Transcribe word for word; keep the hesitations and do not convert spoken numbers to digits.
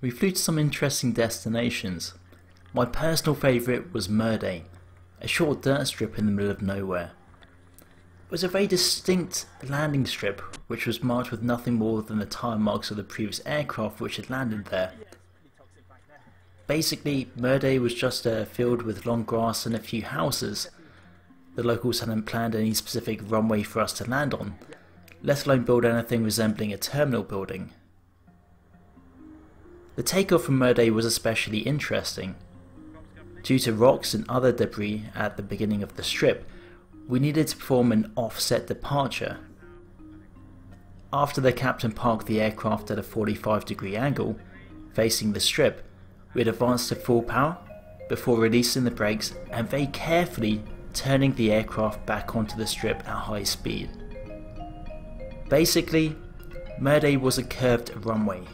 We flew to some interesting destinations. My personal favourite was Merdei, a short dirt strip in the middle of nowhere. It was a very distinct landing strip which was marked with nothing more than the tyre marks of the previous aircraft which had landed there. Basically, Merdei was just a field with long grass and a few houses. The locals hadn't planned any specific runway for us to land on, let alone build anything resembling a terminal building. The takeoff from Merdei was especially interesting. Due to rocks and other debris at the beginning of the strip, we needed to perform an offset departure. After the captain parked the aircraft at a forty-five degree angle, facing the strip, we had advanced to full power before releasing the brakes and very carefully turning the aircraft back onto the strip at high speed. Basically, Merdei was a curved runway.